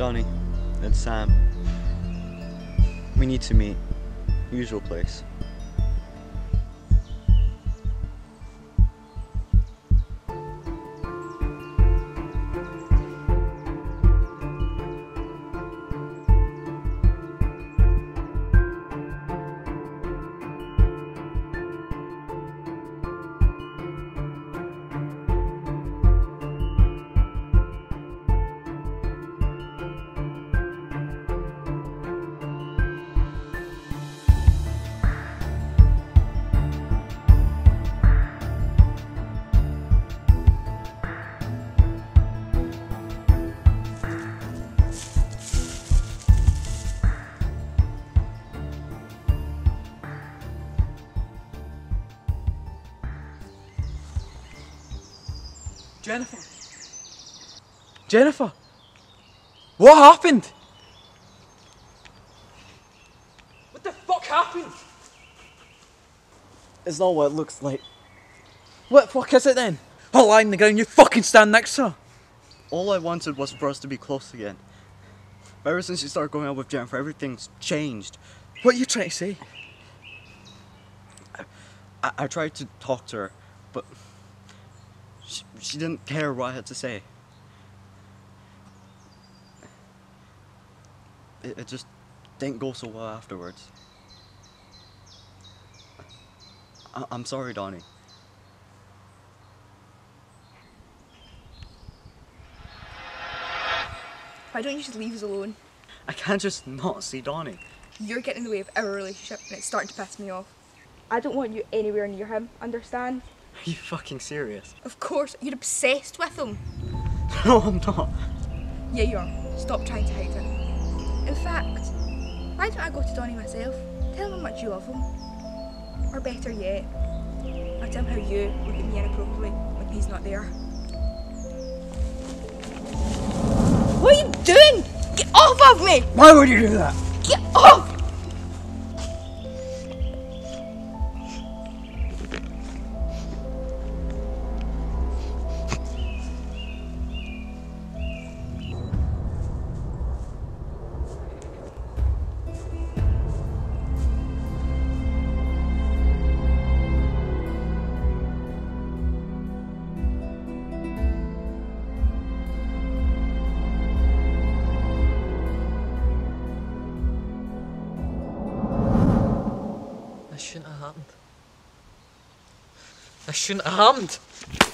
Donnie, it's Sam. We need to meet. Usual place. Jennifer! Jennifer! What happened? What the fuck happened? It's not what it looks like. What the fuck is it then? Her lying on the ground, you fucking stand next to her! All I wanted was for us to be close again. But ever since you started going out with Jennifer, everything's changed. What are you trying to say? I tried to talk to her, but she didn't care what I had to say. It just didn't go so well afterwards. I'm sorry, Donnie. Why don't you just leave us alone? I can't just not see Donnie. You're getting in the way of our relationship and it's starting to piss me off. I don't want you anywhere near him, understand? Are you fucking serious? Of course, you're obsessed with him. No, I'm not. Yeah, you are. Stop trying to hide it. In fact, why don't I go to Donnie myself? Tell him how much you love him. Or better yet, or tell him how you look at me inappropriately when he's not there. What are you doing? Get off of me! Why would you do that? Get off! This shouldn't have happened.